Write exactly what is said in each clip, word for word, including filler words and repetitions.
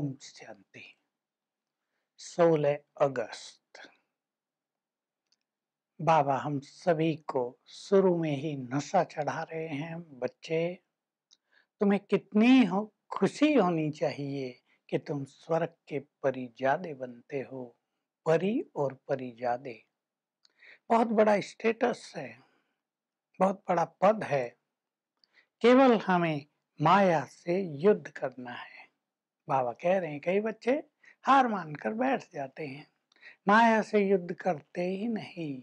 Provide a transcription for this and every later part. ओम शांति। सोलह अगस्त बाबा हम सभी को शुरू में ही नशा चढ़ा रहे हैं। बच्चे, तुम्हें कितनी हो खुशी होनी चाहिए कि तुम स्वर्ग के परिजादे बनते हो। परी और परिजादे बहुत बड़ा स्टेटस है, बहुत बड़ा पद है। केवल हमें माया से युद्ध करना है। बाबा कह रहे हैं कई बच्चे हार मानकर बैठ जाते हैं। माया से युद्ध करते ही नहीं।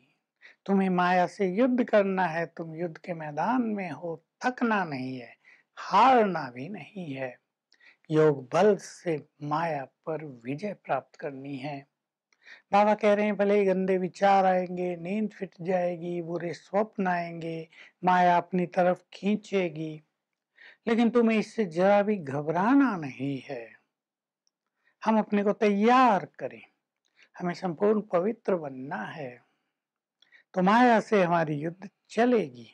तुम्हें माया से युद्ध करना है। तुम युद्ध के मैदान में हो। थकना नहीं है, हारना भी नहीं है। योग बल से माया पर विजय प्राप्त करनी है। बाबा कह रहे हैं भले गंदे विचार आएंगे, नींद फिट जाएगी, बुरे स्वप्न आएंगे, माया अपनी तरफ खींचेगी, लेकिन तुम्हें इससे जरा भी घबराना नहीं है। हम अपने को तैयार करें, हमें संपूर्ण पवित्र बनना है। तो माया से हमारी युद्ध चलेगी,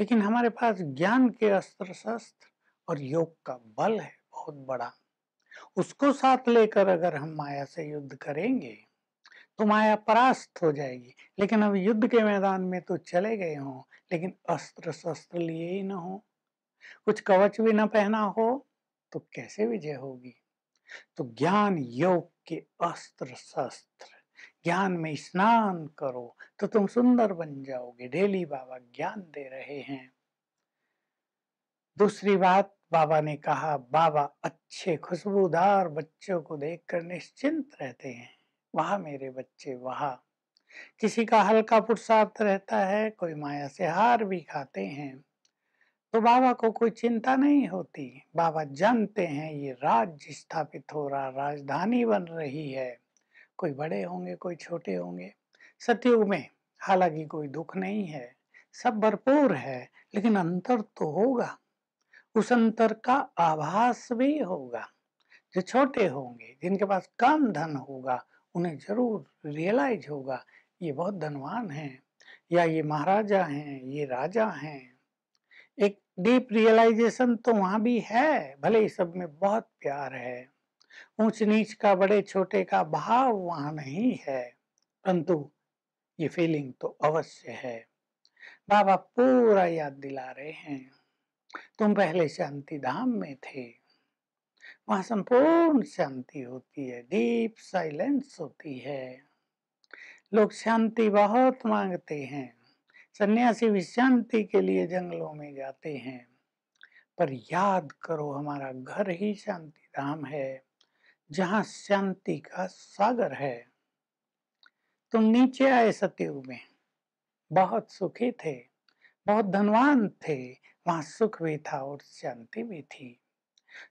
लेकिन हमारे पास ज्ञान के अस्त्र शस्त्र और योग का बल है बहुत बड़ा। उसको साथ लेकर अगर हम माया से युद्ध करेंगे तो माया परास्त हो जाएगी। लेकिन अब युद्ध के मैदान में तो चले गए हों, लेकिन अस्त्र शस्त्र लिए ही न हो, कुछ कवच भी न पहना हो, तो कैसे विजय होगी? तो ज्ञान योग के अस्त्र शस्त्र, ज्ञान में स्नान करो तो तुम सुंदर बन जाओगे। डेली बाबा ज्ञान दे रहे हैं। दूसरी बात बाबा ने कहा, बाबा अच्छे खुशबूदार बच्चों को देखकर निश्चिंत रहते हैं। वाह मेरे बच्चे वाह। किसी का हल्का पुरुषार्थ रहता है, कोई माया से हार भी खाते हैं, तो बाबा को कोई चिंता नहीं होती। बाबा जानते हैं ये राज्य स्थापित हो रहा, राजधानी बन रही है। कोई बड़े होंगे, कोई छोटे होंगे। सतयुग में हालांकि कोई दुख नहीं है, सब भरपूर है, लेकिन अंतर तो होगा। उस अंतर का आभास भी होगा। जो छोटे होंगे, जिनके पास कम धन होगा, उन्हें जरूर रियलाइज होगा ये बहुत धनवान है, या ये महाराजा हैं, ये राजा हैं। एक डीप रियलाइजेशन तो वहाँ भी है, भले ही सब में बहुत प्यार है। ऊंच नीच का, बड़े छोटे का भाव वहाँ नहीं है, परंतु ये फीलिंग तो अवश्य है। बाबा पूरा याद दिला रहे हैं, तुम पहले शांति धाम में थे, वहाँ संपूर्ण शांति होती है, डीप साइलेंस होती है। लोग शांति बहुत मांगते हैं, सन्यासी विश्रांति के लिए जंगलों में जाते हैं, पर याद करो हमारा घर ही शांति धाम है, जहाँ शांति का सागर है। तुम नीचे आए सतयुग में, बहुत सुखी थे, बहुत धनवान थे, वहाँ सुख भी था और शांति भी थी।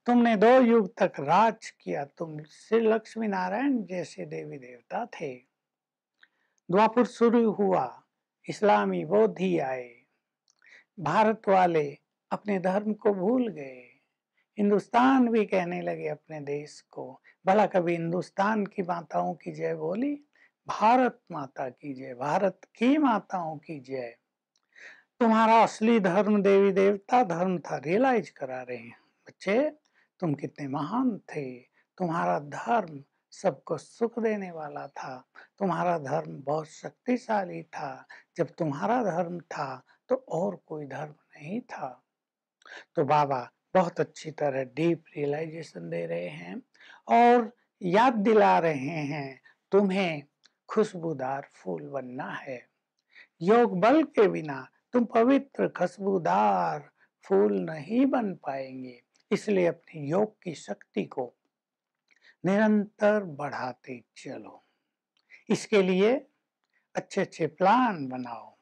तुमने दो युग तक राज किया, तुम श्री लक्ष्मी नारायण जैसे देवी देवता थे। द्वापर शुरू हुआ, इस्लामी बोधी आए, भारत वाले अपने धर्म को भूल गए, हिंदुस्तान भी कहने लगे अपने देश को। भला कभी हिंदुस्तान की माताओं की जय बोली? भारत माता की जय, भारत की माताओं की जय। तुम्हारा असली धर्म देवी देवता धर्म था, रियलाइज करा रहे हैं बच्चे। तुम कितने महान थे, तुम्हारा धर्म सबको सुख देने वाला था, तुम्हारा धर्म बहुत शक्तिशाली था। जब तुम्हारा धर्म था तो और कोई धर्म नहीं था। तो बाबा बहुत अच्छी तरह डीप रियलाइजेशन दे रहे हैं और याद दिला रहे हैं तुम्हें खुशबूदार फूल बनना है। योग बल के बिना तुम पवित्र खुशबूदार फूल नहीं बन पाएंगे, इसलिए अपनी योग की शक्ति को निरंतर बढ़ाते चलो। इसके लिए अच्छे अच्छे प्लान बनाओ।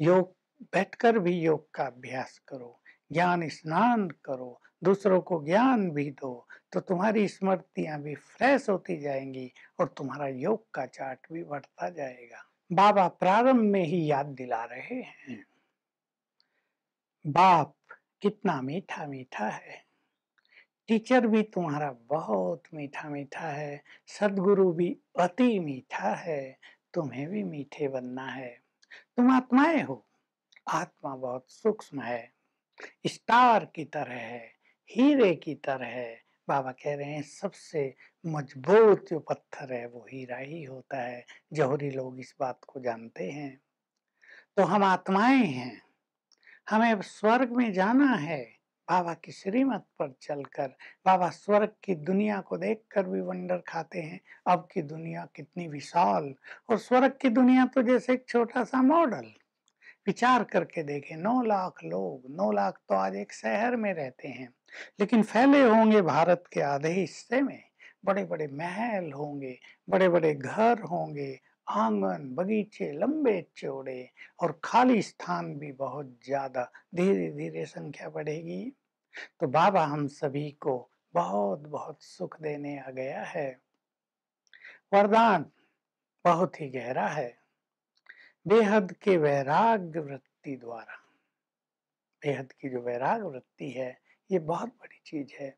योग बैठकर भी योग का अभ्यास करो, ज्ञान स्नान करो, दूसरों को ज्ञान भी दो, तो तुम्हारी स्मृतियां भी फ्रेश होती जाएंगी और तुम्हारा योग का चार्ट भी बढ़ता जाएगा। बाबा प्रारंभ में ही याद दिला रहे हैं, बाप कितना मीठा मीठा है, टीचर भी तुम्हारा बहुत मीठा मीठा है, सदगुरु भी अति मीठा है। तुम्हें भी मीठे बनना है। तुम आत्माएं हो, आत्मा बहुत सूक्ष्म है, स्टार की तरह है, हीरे की तरह है, बाबा कह रहे हैं सबसे मजबूत जो पत्थर है वो हीरा ही होता है। जौहरी लोग इस बात को जानते हैं। तो हम आत्माएं हैं, हमें स्वर्ग में जाना है। बाबा की श्रीमत पर चलकर बाबा स्वर्ग की दुनिया को देखकर भी वंडर खाते हैं। अब की दुनिया कितनी विशाल, और स्वर्ग की दुनिया तो जैसे एक छोटा सा मॉडल। विचार करके देखें, नौ लाख लोग, नौ लाख तो आज एक शहर में रहते हैं, लेकिन फैले होंगे भारत के आधे हिस्से में। बड़े बड़े महल होंगे, बड़े बड़े घर होंगे, आंगन बगीचे लंबे चौड़े, और खाली स्थान भी बहुत ज्यादा। धीरे धीरे संख्या बढ़ेगी। तो बाबा हम सभी को बहुत बहुत सुख देने आ गया है। वरदान बहुत ही गहरा है। बेहद के वैराग वृत्ति द्वारा, बेहद की जो वैराग वृत्ति है ये बहुत बड़ी चीज है।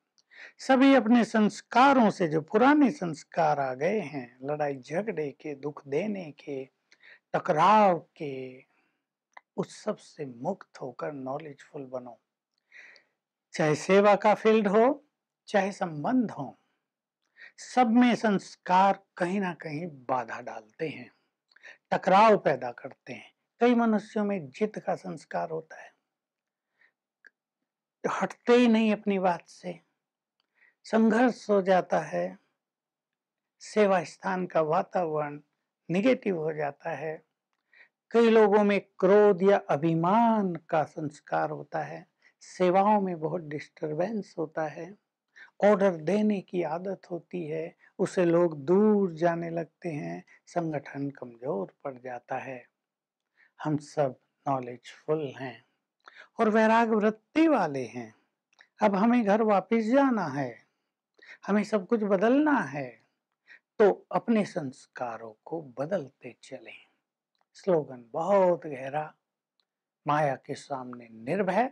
सभी अपने संस्कारों से, जो पुराने संस्कार आ गए हैं लड़ाई झगड़े के, दुख देने के, टकराव के, उस सब से मुक्त होकर नॉलेजफुल बनो। चाहे सेवा का फील्ड हो, चाहे संबंध हो, सब में संस्कार कहीं ना कहीं बाधा डालते हैं, टकराव पैदा करते हैं। कई मनुष्यों में जिद का संस्कार होता है, हटते ही नहीं अपनी बात से, संघर्ष हो जाता है, सेवा स्थान का वातावरण निगेटिव हो जाता है। कई लोगों में क्रोध या अभिमान का संस्कार होता है, सेवाओं में बहुत डिस्टरबेंस होता है, ऑर्डर देने की आदत होती है, उसे लोग दूर जाने लगते हैं, संगठन कमजोर पड़ जाता है। हम सब नॉलेजफुल हैं और वैराग वृत्ति वाले हैं। अब हमें घर वापस जाना है, हमें सब कुछ बदलना है, तो अपने संस्कारों को बदलते चलें। स्लोगन बहुत गहरा, माया के सामने निर्भय,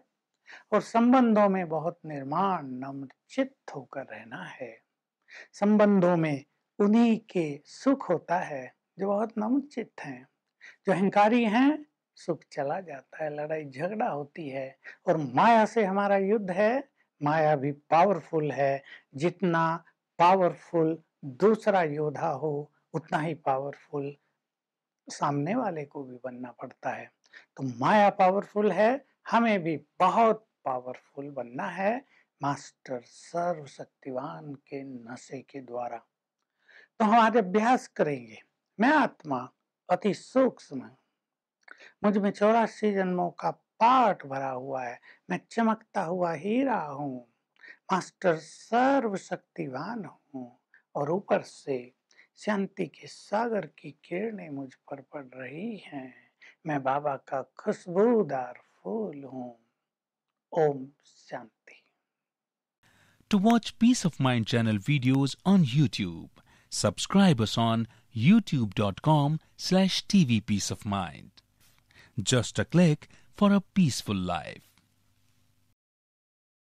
और संबंधों में बहुत निर्माण नम्र चित्त होकर रहना है। संबंधों में उन्हीं के सुख होता है जो बहुत नम्र चित्त हैं। जो अहंकारी हैं सुख चला जाता है, लड़ाई झगड़ा होती है। और माया से हमारा युद्ध है, माया भी पावरफुल है। जितना पावरफुल दूसरा योद्धा हो, उतना ही पावरफुल सामने वाले को भी बनना पड़ता है। तो माया पावरफुल है, हमें भी बहुत पावरफुल बनना है, मास्टर सर्वशक्तिवान के नशे के द्वारा। तो हम आज अभ्यास करेंगे। मैं आत्मा अति सूक्ष्म, मुझ में चौरासी जन्मों का पाठ भरा हुआ है, मैं चमकता हुआ हीरा हूँ, मास्टर सर्वशक्तिवान हूँ, और ऊपर से शांति के सागर की किरणें मुझ पर पड़ रही हैं। मैं बाबा का खुशबूदार फूल हूँ। Om Shanti. To watch Peace of Mind channel videos on YouTube, subscribe us on youtube dot com slash T V Peace of Mind. Just a click for a peaceful life.